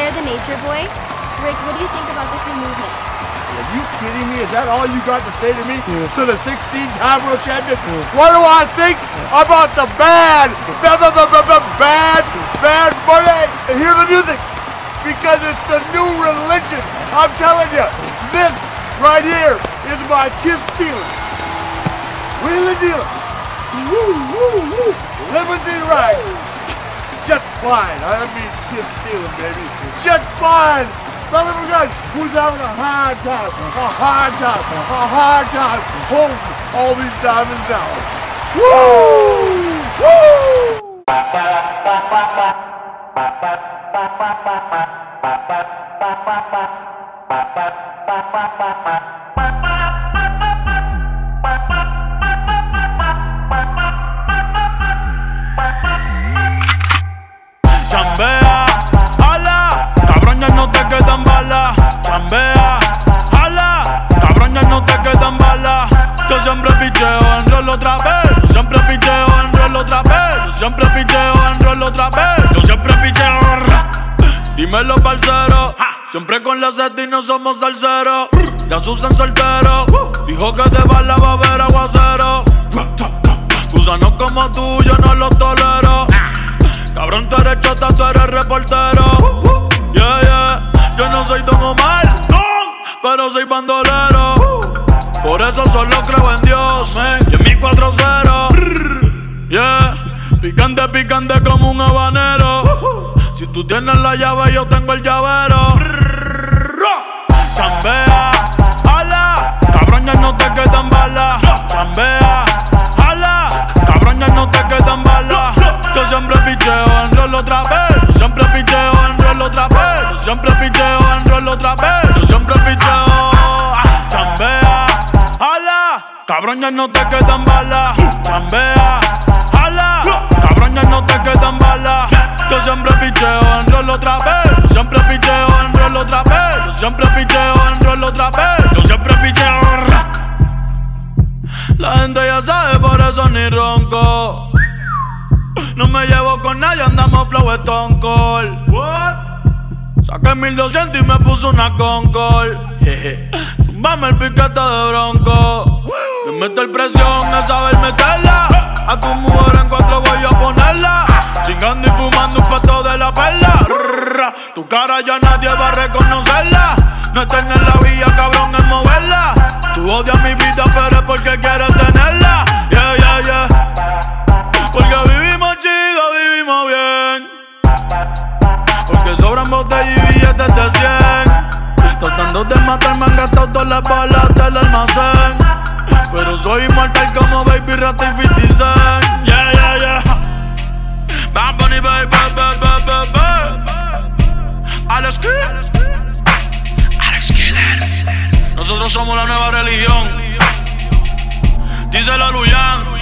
Flair, the Nature Boy. Rick, what do you think about this new movement? Are you kidding me? Is that all you got to say to me? To the 16-time world champion? What do I think about the bad Bunny? And hear the music, because it's the new religion. I'm telling you, this right here is my kiss stealer. Wheeler dealer. Woo, woo, woo. Limousine ride. Just fine. I mean kiss stealing, baby. Just fine. Son of a gun who's having a hard time, holding all these diamonds out. Woo! Woo! Chambea, ala, cabrón, ya no te quedan balas. Chambea, ala, cabrón, ya no te quedan balas. Yo siempre picheo, enrollo otra vez. Yo siempre picheo, enrollo otra vez. Yo siempre picheo, enrollo otra vez. Yo siempre picheo. Dímelo, parcero. Siempre con la seta y no somos salseros. Ya Susan soltero. Dijo que de bala va a haber aguacero. Gusanos como tú, yo no los tolero. Cabrón, tú eres chota, tú eres reportero. Yeah, yeah. Yo no soy Don Omar, pero soy bandolero. Por eso solo creo en Dios, y en mi 4-0. Yeah. Picante, picante como un habanero. Si tú tienes la llave, yo tengo el llavero. Chambea, ala, cabrón, ya no te quedan balas. Chambea, ala, cabrón, ya no te quedan balas. Yo siempre picheo, enrollo otra vez. Yo siempre picheo, enrollo otra vez. Yo siempre picheo, enrollo otra vez. Yo siempre picheo. Chambea, ala, cabrón, ya no te quedan balas. Chambea, ala, cabrón, ya no te quedan balas. Yo siempre picheo, enrollo otra vez. Yo siempre picheo, enrollo otra vez. Yo siempre picheo, enrollo otra vez. Yo siempre picheo. La gente ya sabe, por eso ni ronco. No me llevo con nadie, andamos flow Stone Cold. What? Saqué 1200 y me puso una Concord. Tumbame el piquete de bronco. Me meto el presión a saber meterla. A tu mujer en 4 voy a ponerla. Chingando y fumando un pato de la perla. Tu cara ya nadie va a reconocerla. No es tener la vía, cabrón, es moverla. Tú odias mi vida, pero es porque quieres tenerla. Yeah, yeah, yeah. Porque vivimos chido, vivimos bien. Porque sobran botellas y billetes de 100. Tratando de matar, me han gastado todas las balas del almacén. Pero soy inmortal como Baby Rata y 50 Cent. Yeah, yeah, yeah. Bad Bunny, baby, baby, baby, baby. Alex K. Alex K. Nosotros somos la nueva religión. Díselo a Luján.